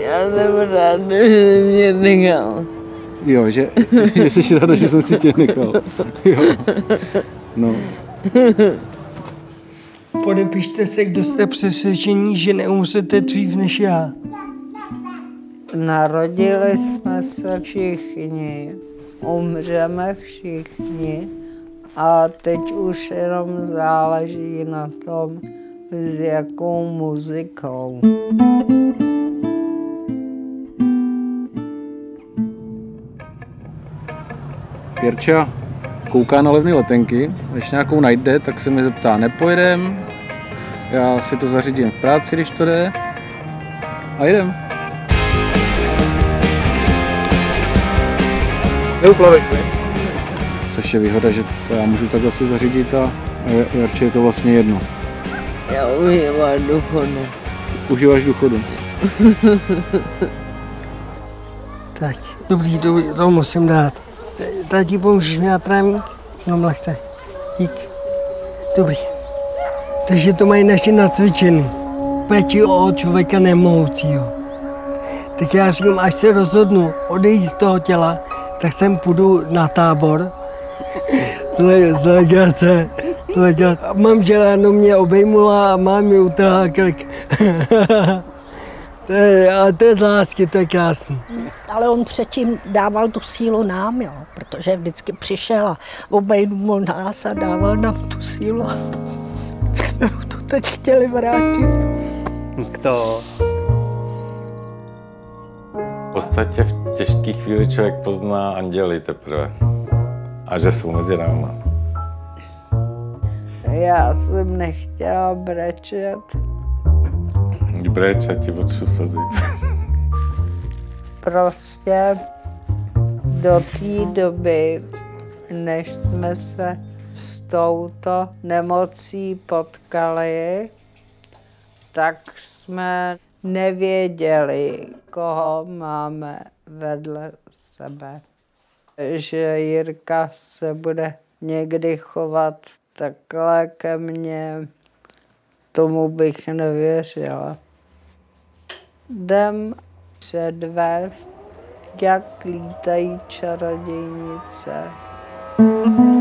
Já jsem rád, že jsem tě nechal. Jo, že jsi ráda, že jsem si tě nechal. Jo. No. Podepište se, kdo jste přesvědčení, že neumřete dřív než já. Narodili jsme se všichni, umřeme všichni a teď už jenom záleží na tom, s jakou muzikou. Jirča kouká na levné letenky, když nějakou najde, tak se mi zeptá, nepojedem, já si to zařídím v práci, když to jde, a jedem. Neuplaveš, ne? Což je výhoda, že to já můžu takhle si zařídit a Jarče je to vlastně jedno. Já užívám důchodu. Užíváš důchodu? Tak, dobrý, to musím dát. Tady ti pomůžeš mi na trávník? Jenom lehce. Dík. Dobrý. Takže to mají naše nacvičený. Péči o člověka nemohoucího. Tak já říkám, až se rozhodnu odejít z toho těla, tak sem půjdu na tábor. Zlegace. Mám želáno mě obejmula a mám mi utrhla krk. Ale to je z lásky, to je krásný. Ale on předtím dával tu sílu nám, jo, protože vždycky přišel a obejmul nás a dával nám tu sílu. Jsme mu to teď chtěli vrátit. Kdo? V podstatě v těžké chvíli člověk pozná anděly teprve. A že jsou mezi náma. Já jsem nechtěla brečet. Brečet ti potřebuji slzy. Prostě do té doby, než jsme se s touto nemocí potkali, tak jsme nevěděli, koho máme vedle sebe. Že Jirka se bude někdy chovat takhle ke mně, tomu bych nevěřila. Jdem předvést, jak lítají čarodějnice.